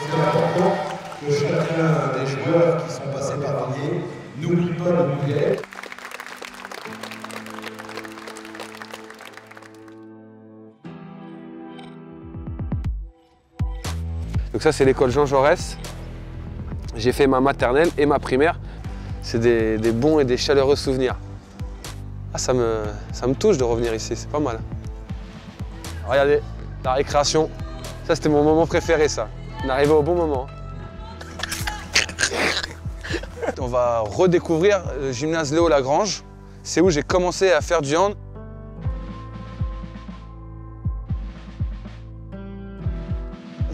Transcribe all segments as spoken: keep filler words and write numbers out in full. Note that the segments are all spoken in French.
C'est important que chacun des joueurs qui sont passés par Villiers n'oublie pas le Villiers. Donc ça, c'est l'école Jean Jaurès. J'ai fait ma maternelle et ma primaire. C'est des, des bons et des chaleureux souvenirs. Ah, ça me, ça me touche de revenir ici, c'est pas mal. Regardez, la récréation. Ça, c'était mon moment préféré, ça. On arrivait au bon moment. On va redécouvrir le gymnase Léo Lagrange. C'est où j'ai commencé à faire du hand.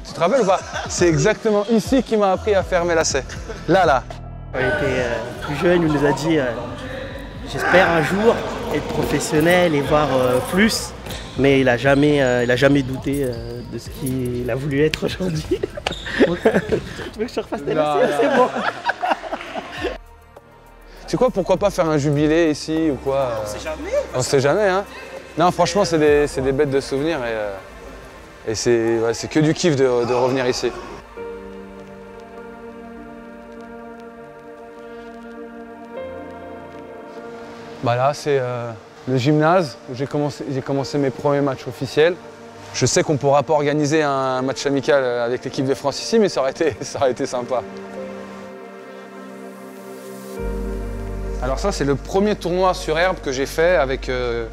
Tu te rappelles ou pas? C'est exactement ici qu'il m'a appris à faire mes lacets. Là, là. On était euh, plus jeune, il nous a dit euh, j'espère un jour être professionnel et voir euh, plus. Mais il n'a jamais, euh, jamais douté euh, de ce qu'il a voulu être aujourd'hui. Tu veux que je refasse tes lacets? C'est bon. C'est quoi, pourquoi pas faire un jubilé ici ou quoi? On sait jamais. On sait jamais, hein. Non, franchement, c'est des, des bêtes de souvenirs et, euh, et c'est ouais, que du kiff de, de revenir ici. Bah là, c'est euh, le gymnase où j'ai commencé, commencé mes premiers matchs officiels. Je sais qu'on ne pourra pas organiser un match amical avec l'équipe de France ici, mais ça aurait été, ça aurait été sympa. Alors ça, c'est le premier tournoi sur herbe que j'ai fait avec, euh,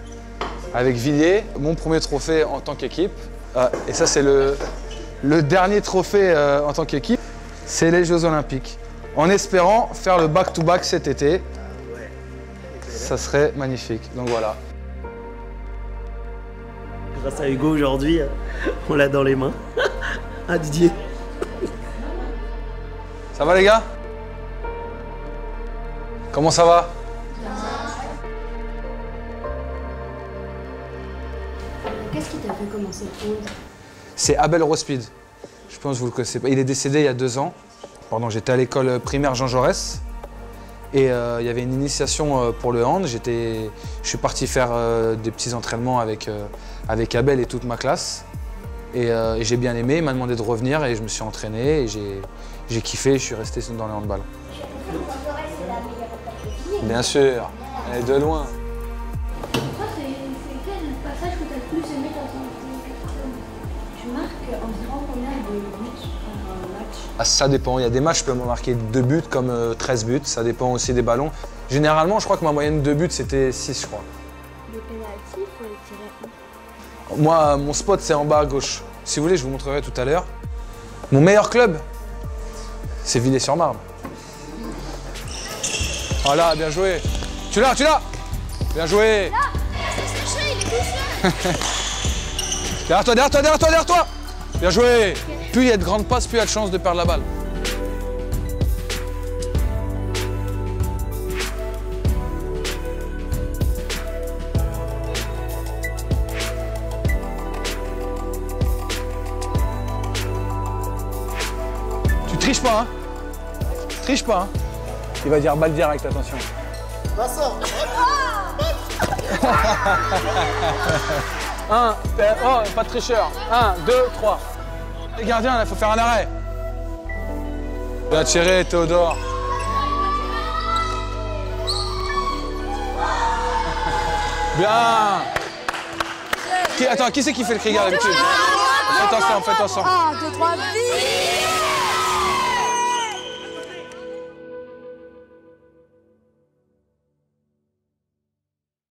avec Villiers, mon premier trophée en tant qu'équipe. Euh, et ça, c'est le, le dernier trophée euh, en tant qu'équipe, c'est les Jeux Olympiques. En espérant faire le back-to-back cet été, ça serait magnifique. Donc voilà. Grâce à Hugo aujourd'hui, on l'a dans les mains. Ah, Didier. Ça va les gars? Comment ça va? Qu'est-ce qui t'a fait commencer le hand? C'est Abel Rospied. Je pense que vous le connaissez pas. Il est décédé il y a deux ans. Pendant j'étais à l'école primaire Jean Jaurès. Et euh, il y avait une initiation pour le hand. Je suis parti faire euh, des petits entraînements avec, euh, avec Abel et toute ma classe. Et, euh, et j'ai bien aimé. Il m'a demandé de revenir et je me suis entraîné. Et j'ai kiffé. Je suis resté dans le handball. Bien sûr, elle est de loin. C'est quel passage que tu as le plus aimé dans ton... Tu marques environ combien de buts par match? Ah, ça dépend, il y a des matchs, je peux marquer deux buts comme treize buts, ça dépend aussi des ballons. Généralement, je crois que ma moyenne de buts c'était six, je crois. Les pénaltys, faut les tirer. Moi, mon spot c'est en bas à gauche. Si vous voulez, je vous montrerai tout à l'heure. Mon meilleur club, c'est Villiers-sur-Marne. Voilà, bien joué. Tu l'as, tu l'as. Bien joué. Là, il est couché. Derrière toi, derrière toi, derrière toi, derrière toi. Bien joué. Plus il y a de grandes passes, plus il y a de chances de perdre la balle. Tu triches pas, hein. Triche pas, hein. Il va dire balle directe, attention. Vincent, un, oh, pas de tricheur. un, deux, trois. Les gardiens, il faut faire un arrêt. Bien tiré, Théodore. Bien. Qui, attends, qui c'est qui fait le cri d'habitude? Faites ensemble, faites ensemble. un, deux, trois,